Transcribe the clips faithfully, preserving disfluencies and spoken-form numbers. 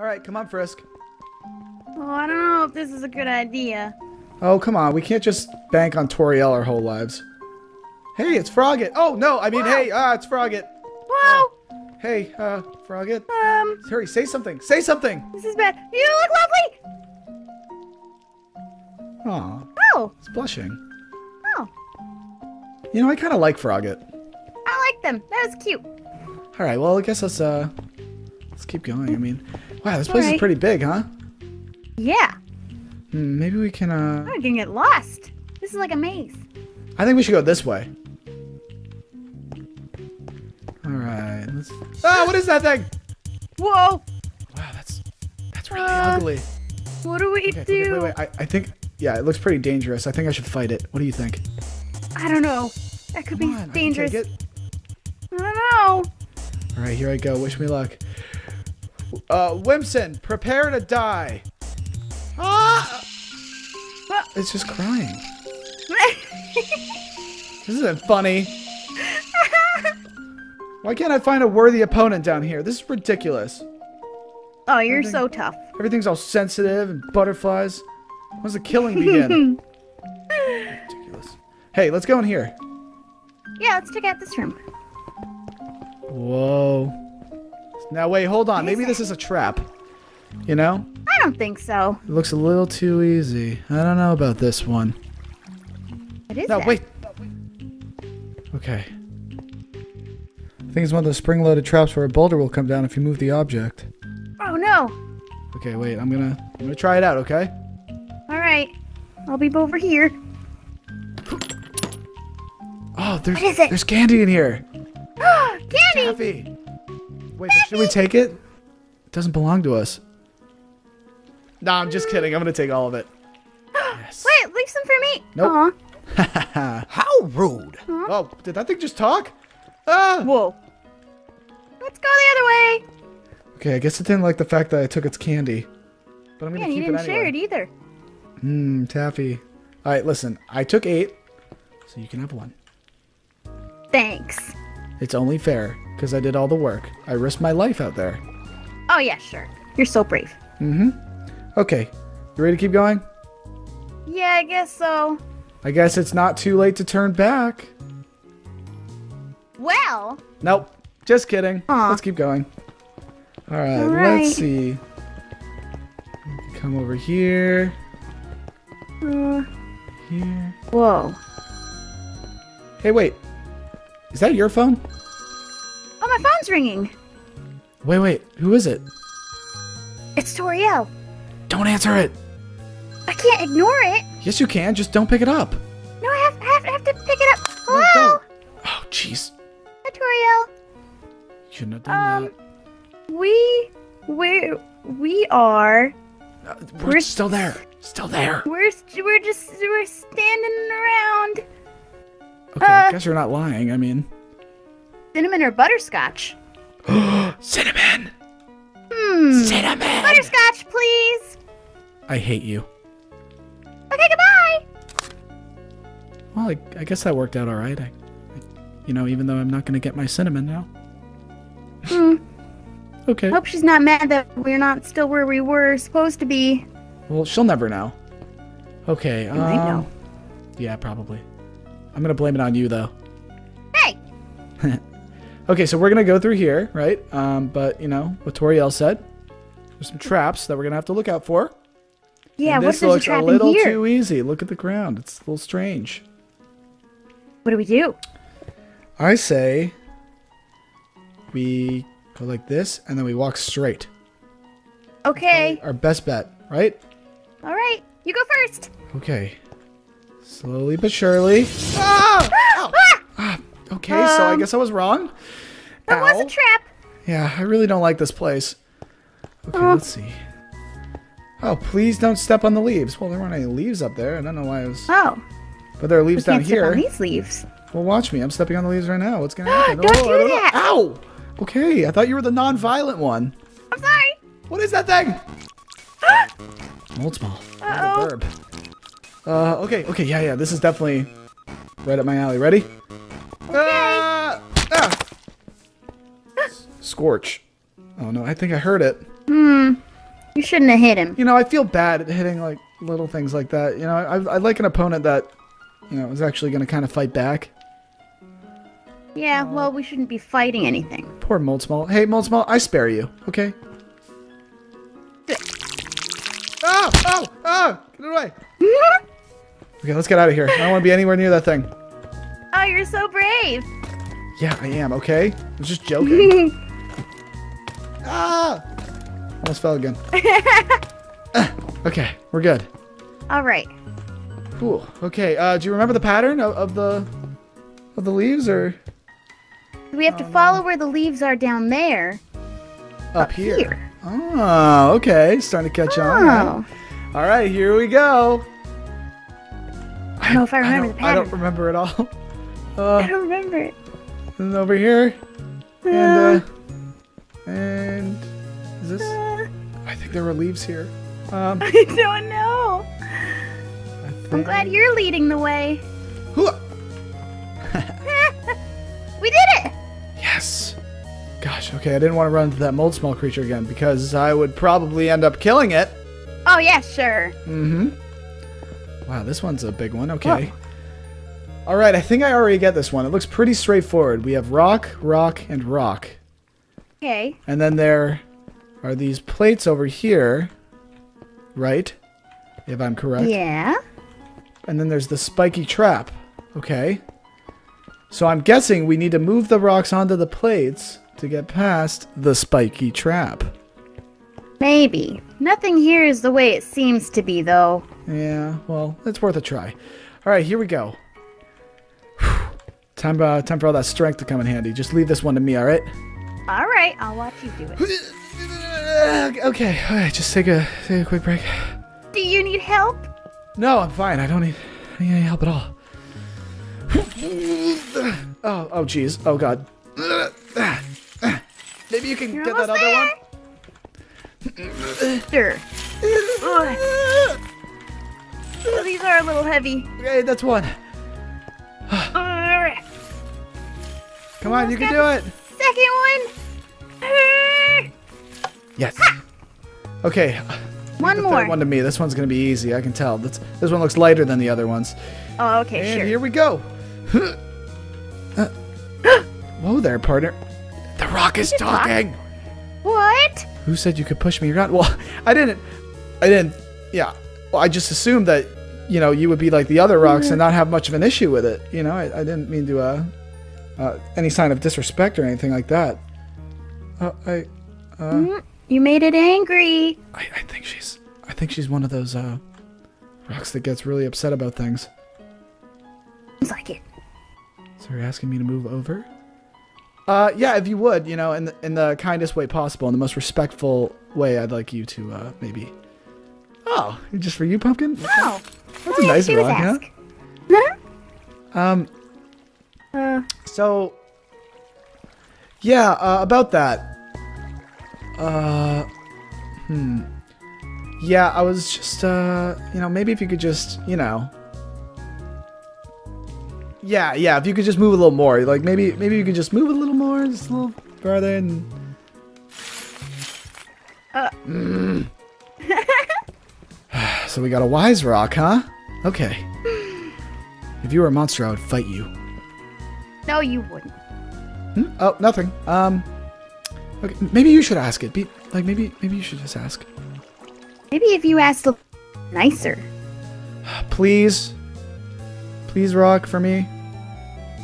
Alright, come on, Frisk. Oh, I don't know if this is a good idea. Oh, come on. We can't just bank on Toriel our whole lives. Hey, it's Froggit. Oh, no. I mean, Whoa. hey, ah, it's Froggit. Whoa. Uh, hey, uh, Froggit. Um. Hurry, say something. Say something. This is bad. You look lovely. Aw. Oh. It's blushing. Oh. You know, I kind of like Froggit. I like them. That was cute. All right. Well, I guess let's, uh, let's keep going. I mean, wow, this place right. is pretty big, huh? Yeah. Maybe we can, uh... I can get lost. This is like a maze. I think we should go this way. Alright, let's... Ah, what is that thing? Whoa! Wow, that's... That's really uh, ugly. What do we okay, do? Okay, wait, wait, I, I think... Yeah, it looks pretty dangerous. I think I should fight it. What do you think? I don't know. That could Come be on, dangerous. I, I don't know. Alright, here I go. Wish me luck. Uh, Whimsun, prepare to die. Ah! Oh. It's just crying. This isn't funny. Why can't I find a worthy opponent down here? This is ridiculous. Oh, you're Everything, so tough. Everything's all sensitive and butterflies. When's the killing begin? Ridiculous. Hey, let's go in here. Yeah, let's check out this room. Whoa. Now, wait, hold on. Maybe this is a trap. You know? I don't think so. It looks a little too easy. I don't know about this one. What is no, that? Wait. No, wait. Okay. I think it's one of those spring-loaded traps where a boulder will come down if you move the object. Oh, no. Okay, wait. I'm gonna, I'm gonna try it out, okay? All right. I'll be over here. Oh, there's, what is it? There's candy in here. Candy! Taffy. Wait, Taffy. Should we take it? It doesn't belong to us. No, I'm just kidding. I'm going to take all of it. Yes. Wait, leave some for me. Nope. How rude. Aww. Oh, did that thing just talk? Ah! Whoa. Let's go the other way. Okay, I guess it didn't like the fact that I took its candy. But I'm going to yeah, keep it anyway. Yeah, you didn't share it either. Hmm, Taffy. All right, listen. I took eight, so you can have one. Thanks. It's only fair, because I did all the work. I risked my life out there. Oh, yeah, sure. You're so brave. Mm-hmm. Okay, you ready to keep going? Yeah, I guess so. I guess it's not too late to turn back. Well. Nope, just kidding. Aww. Let's keep going. All right, All right. let's see. Come over here. Uh, here. Whoa. Hey, wait. Is that your phone? Oh, my phone's ringing. Wait, wait. Who is it? It's Toriel. Don't answer it. I can't ignore it. Yes, you can. Just don't pick it up. No, I have, I have, I have to pick it up. Hello? No, don't. Oh, jeez. Hi, Toriel. You shouldn't have done um, that. We, we, we are. Uh, we're, we're still there. Still there. We're, we're just, we're standing around. Okay, uh, I guess you're not lying. I mean. Cinnamon or butterscotch? Cinnamon. Hmm. Cinnamon. Butterscotch, please. I hate you. Okay, goodbye. Well, I, I guess that worked out all right. I, I, you know, even though I'm not going to get my cinnamon now. Hmm. Okay. Hope she's not mad that we're not still where we were supposed to be. Well, she'll never know. Okay. Um, I know. Yeah, probably. I'm going to blame it on you, though. Hey. Okay, so we're going to go through here, right? Um, but, you know, what Toriel said, there's some traps that we're going to have to look out for. Yeah, and this what looks a little here? too easy. Look at the ground. It's a little strange. What do we do? I say we go like this, and then we walk straight. Okay. Our best bet, right? All right. You go first. Okay. Slowly but surely. Ah! Ow! Ah! Okay, um, so I guess I was wrong. That Ow. was a trap. Yeah, I really don't like this place. Okay, oh. let's see. Oh, please don't step on the leaves. Well, there weren't any leaves up there. I don't know why I was... Oh. But there are leaves we down can't here. Step on these leaves. Well, watch me. I'm stepping on the leaves right now. What's going to happen? Don't oh, do oh, that. Oh. Ow! Okay, I thought you were the non-violent one. I'm sorry. What is that thing? Moldsmal. Uh-oh. Verb. Uh, okay, okay, yeah, yeah. This is definitely right up my alley. Ready? Okay. Ah! Ah! Scorch. Oh, no, I think I heard it. Hmm. You shouldn't have hit him. You know, I feel bad at hitting like little things like that. You know, I, I like an opponent that, you know, is actually going to kind of fight back. Yeah, uh, well, we shouldn't be fighting anything. Poor Moldsmal. Hey, Moldsmal, I spare you, okay? Oh! Oh! Oh! Get it away! Okay, let's get out of here. I don't want to be anywhere near that thing. Oh, you're so brave! Yeah, I am, okay? I was just joking. Ah! Almost fell again. uh, okay, we're good. All right. Cool. Okay, uh, do you remember the pattern of, of the... of the leaves, or...? We have to um, follow where the leaves are down there. Up, up here. here. Oh, okay. Starting to catch oh. on. Now. All right, here we go. I don't know if I remember I the pattern. I don't remember it all. Uh, I don't remember it. And over here. And, uh, uh, and... Is this...? Uh, I think there were leaves here. Um, I don't know. I think... I'm glad you're leading the way. Hoo-ah! We did it! Yes! Gosh, okay, I didn't want to run into that Moldsmal creature again because I would probably end up killing it. Oh, yeah, sure. Mm-hmm. Wow, this one's a big one. Okay. Whoa. All right, I think I already get this one. It looks pretty straightforward. We have rock, rock, and rock. Okay. And then there are these plates over here, right? If I'm correct. Yeah. And then there's the spiky trap. Okay. So I'm guessing we need to move the rocks onto the plates to get past the spiky trap. Maybe. Nothing here is the way it seems to be, though. Yeah, well, it's worth a try. All right, here we go. Whew. Time, uh, time for all that strength to come in handy. Just leave this one to me, all right? All right, I'll watch you do it. Okay, all right, just take a, take a quick break. Do you need help? No, I'm fine. I don't need, I don't need any help at all. Oh, oh, geez. Oh, God. Maybe you can You're get that other there. one? Sure. So these are a little heavy. Okay, that's one. Come on, you can do it. Second one. Yes. Ha! Okay. One more. One to me. This one's going to be easy. I can tell. That's, this one looks lighter than the other ones. Oh, okay, and sure. And here we go. Uh, whoa there, partner. The rock is talking. Talk? What? Who said you could push me? You're not. Well, I didn't. I didn't. Yeah. Well, I just assumed that, you know, you would be like the other rocks mm-hmm. and not have much of an issue with it. You know, I, I didn't mean to, uh, uh, any sign of disrespect or anything like that. Uh, I, uh. You made it angry. I, I think she's, I think she's one of those, uh, rocks that gets really upset about things. Seems like it. So you're asking me to move over? Uh, yeah, if you would, you know, in the, in the kindest way possible, in the most respectful way, I'd like you to, uh, maybe... Oh, just for you, Pumpkin? No! That's a nice rock, huh? Huh? Um... Uh... So... Yeah, uh, about that. Uh... Hmm... Yeah, I was just, uh... You know, maybe if you could just, you know... Yeah, yeah. If you could just move a little more, like maybe, maybe you could just move a little more, just a little farther, and. Uh. Mm. So we got a wise rock, huh? Okay. If you were a monster, I would fight you. No, you wouldn't. Hmm? Oh, nothing. Um. Okay. Maybe you should ask it. Be like, maybe, maybe you should just ask. Maybe if you asked a nicer. Please. Please, rock, for me.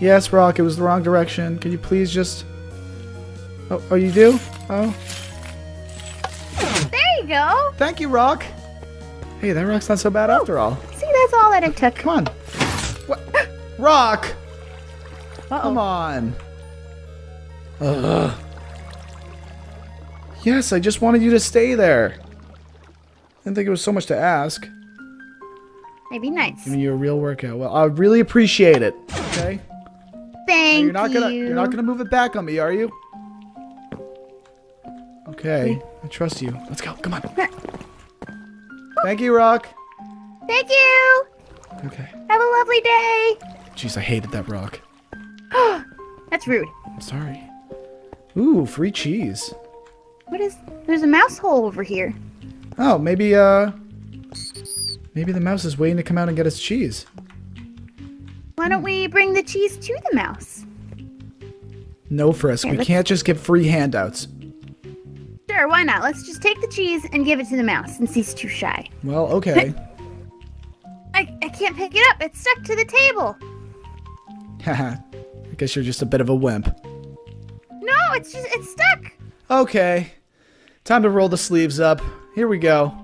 Yes, rock, it was the wrong direction. Can you please just... Oh, oh, you do? Oh. There you go! Thank you, rock! Hey, that rock's not so bad oh, after all. See, that's all that it took. Come on. What? Rock! Uh-oh. Come on. Ugh. Yes, I just wanted you to stay there. Didn't think it was so much to ask. That'd be nice. Giving you a real workout. Well, I really appreciate it. Okay. Thank you're not you. Gonna, you're not gonna move it back on me, are you? Okay. I trust you. Let's go. Come on. Thank you, rock. Thank you. Okay. Have a lovely day. Jeez, I hated that rock. That's rude. I'm sorry. Ooh, free cheese. What is? There's a mouse hole over here. Oh, maybe, uh... maybe the mouse is waiting to come out and get its cheese. Why don't we bring the cheese to the mouse? No, Frisk. Yeah, we can't just give free handouts. Sure, why not? Let's just take the cheese and give it to the mouse since he's too shy. Well, okay. I, I can't pick it up. It's stuck to the table. Haha. I guess you're just a bit of a wimp. No, it's just, it's stuck. Okay. Time to roll the sleeves up. Here we go.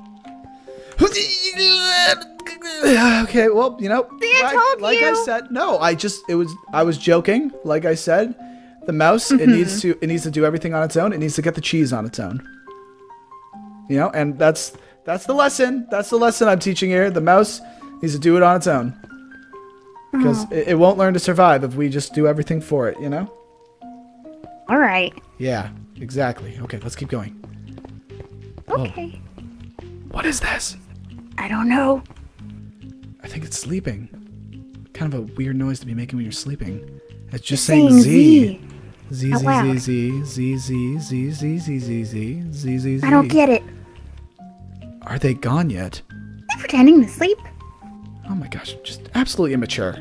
Okay, well, you know, See, I told like, you. like I said, no, I just, it was, I was joking. Like I said, the mouse, mm-hmm. it needs to, it needs to do everything on its own. It needs to get the cheese on its own. You know, and that's, that's the lesson. That's the lesson I'm teaching here. The mouse needs to do it on its own. Because oh. it, it won't learn to survive if we just do everything for it, you know? All right. Yeah, exactly. Okay, let's keep going. Okay. Whoa. What is this? I don't know. I think it's sleeping. Kind of a weird noise to be making when you're sleeping. It's just saying Z. Z, Z, Z, Z, Z, Z, Z, Z, Z, Z, Z, Z, Z, Z. I don't get it. Are they gone yet? They're pretending to sleep. Oh my gosh, just absolutely immature.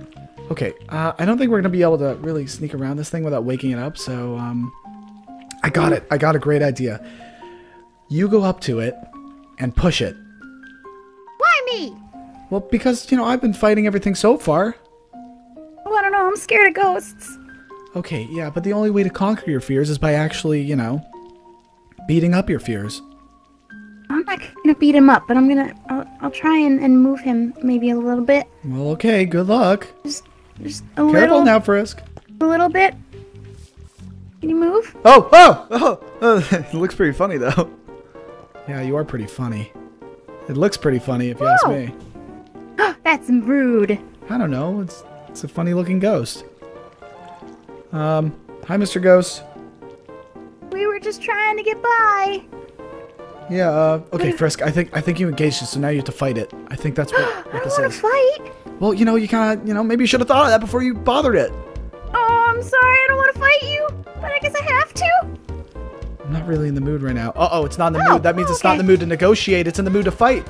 Okay, uh, I don't think we're going to be able to really sneak around this thing without waking it up, so um, I got it. I got a great idea. You go up to it and push it. Why me? Well, because, you know, I've been fighting everything so far. Oh, I don't know. I'm scared of ghosts. Okay, yeah, but the only way to conquer your fears is by actually, you know, beating up your fears. I'm not going to beat him up, but I'm going to... I'll, I'll try and, and move him maybe a little bit. Well, okay. Good luck. Just, just a Careful little... Careful now, Frisk. A little bit. Can you move? Oh, oh, oh! oh. It looks pretty funny, though. Yeah, you are pretty funny. It looks pretty funny, if you Whoa. ask me. That's rude. I don't know. It's it's a funny-looking ghost. Um, hi, Mister Ghost. We were just trying to get by. Yeah. Uh, okay, Frisk. I think I think you engaged it, so now you have to fight it. I think that's what, what this is. I don't want to fight. Well, you know, you kind of, you know, maybe you should have thought of that before you bothered it. Oh, I'm sorry. I don't want to fight you, but I guess I have to. I'm not really in the mood right now. Uh oh, it's not in the oh, mood. That means oh, it's okay. not in the mood to negotiate. It's in the mood to fight.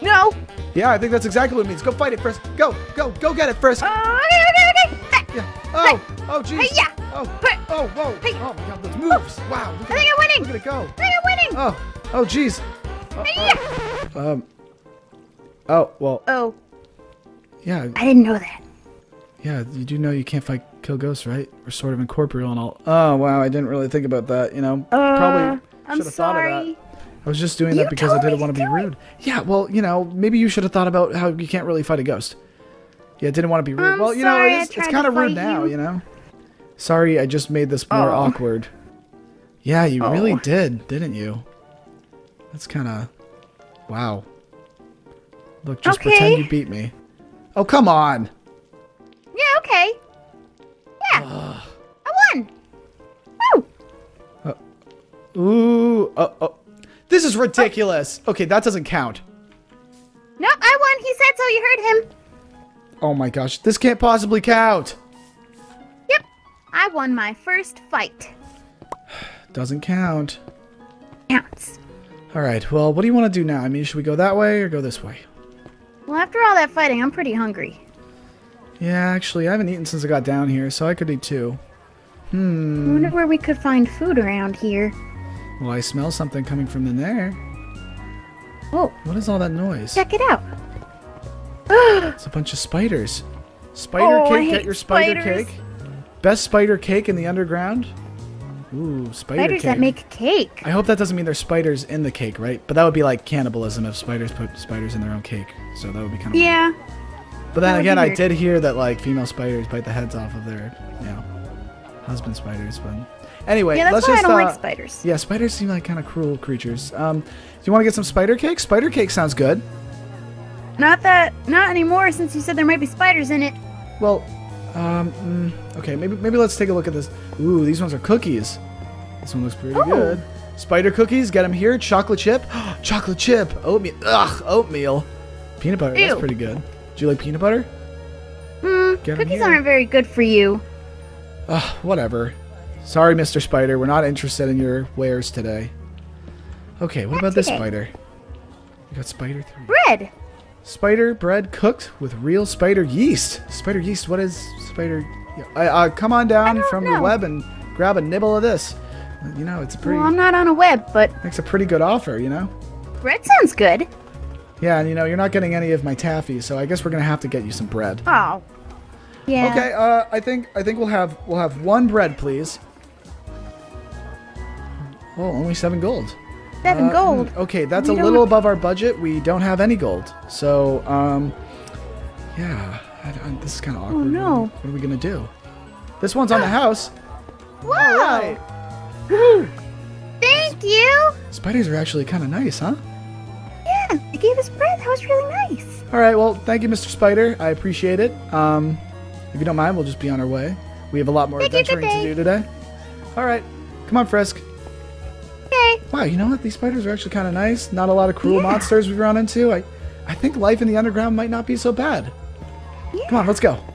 No. Yeah, I think that's exactly what it means. Go fight it, Frisk. Go, go, go get it, Frisk. Oh, okay, okay, okay. Hey. Yeah. Oh, oh, jeez. Hey, yeah. Oh, hey. oh, whoa. Hey. Oh, my God, those moves. Oh. Wow. Look I think it. I'm winning. Look at it go. I think I'm winning. Oh, oh, jeez. Oh, hey, yeah. Um. Oh, well. Oh. Yeah. I didn't know that. Yeah, you do know you can't fight kill ghosts, right? We're sort of incorporeal and all. Oh, wow, I didn't really think about that, you know. Uh, Probably should have thought of that. I was just doing that because I didn't want to be rude. Yeah, well, you know, maybe you should have thought about how you can't really fight a ghost. Yeah, didn't want to be rude. Well, you know, it's, it's kind of rude now, you know? Sorry, I just made this more awkward. Yeah, you really did, didn't you? That's kind of... Wow. Look, just pretend you beat me. Oh, come on! Yeah, okay. Yeah. I won! Woo! Uh, ooh, uh, oh. This is ridiculous. Oh. Okay, that doesn't count. Nope, I won. He said so. You heard him. Oh my gosh, this can't possibly count. Yep, I won my first fight. Doesn't count. Counts. All right, well, what do you want to do now? I mean, should we go that way or go this way? Well, after all that fighting, I'm pretty hungry. Yeah, actually, I haven't eaten since I got down here, so I could eat too. Hmm. I wonder where we could find food around here. Well, I smell something coming from in there. Oh. What is all that noise? Check it out. It's a bunch of spiders. Spider oh, cake, get your spider spiders. cake. Best spider cake in the underground. Ooh, spider spiders cake. Spiders that make cake. I hope that doesn't mean there's spiders in the cake, right? But that would be like cannibalism if spiders put spiders in their own cake. So that would be kind of Yeah. Weird. But then again, I did hear that like female spiders bite the heads off of their, you know, husband spiders, but... Anyway, yeah, that's let's why just, I don't uh, like spiders. Yeah, spiders seem like kind of cruel creatures. Um, do you want to get some spider cake? Spider cake sounds good. Not that, not anymore, since you said there might be spiders in it. Well, um, okay, maybe maybe let's take a look at this. Ooh, these ones are cookies. This one looks pretty Ooh. good. Spider cookies, get them here. Chocolate chip, chocolate chip, oatmeal, ugh, oatmeal, peanut butter. Ew. That's pretty good. Do you like peanut butter? Hmm. Cookies aren't very good for you. Ugh, whatever. Sorry, Mister Spider, we're not interested in your wares today. Okay, what Not about today. this spider? We got spider thing. Bread! Spider bread cooked with real spider yeast. Spider yeast, what is spider... Uh, uh, come on down from know. the web and grab a nibble of this. You know, it's pretty... Well, I'm not on a web, but... It's a pretty good offer, you know? Bread sounds good. Yeah, and you know, you're not getting any of my taffy, so I guess we're going to have to get you some bread. Oh. Yeah. Okay, uh, I think I think we'll have we'll have one bread, please. Well, only seven gold. Seven uh, gold? Okay, that's we a little above our budget. We don't have any gold. So, um, yeah, I, I, this is kind of awkward. Oh, no. What are we going to do? This one's on the house. Whoa! All right. Thank you! Spiders are actually kind of nice, huh? Yeah, they gave us bread. That was really nice. All right, well, thank you, Mister Spider. I appreciate it. Um, if you don't mind, we'll just be on our way. We have a lot more thank adventuring to do today. All right, come on, Frisk. Okay. Wow, you know what? These spiders are actually kind of nice. Not a lot of cruel yeah. monsters we've run into. I, I think life in the underground might not be so bad. Yeah. Come on, let's go.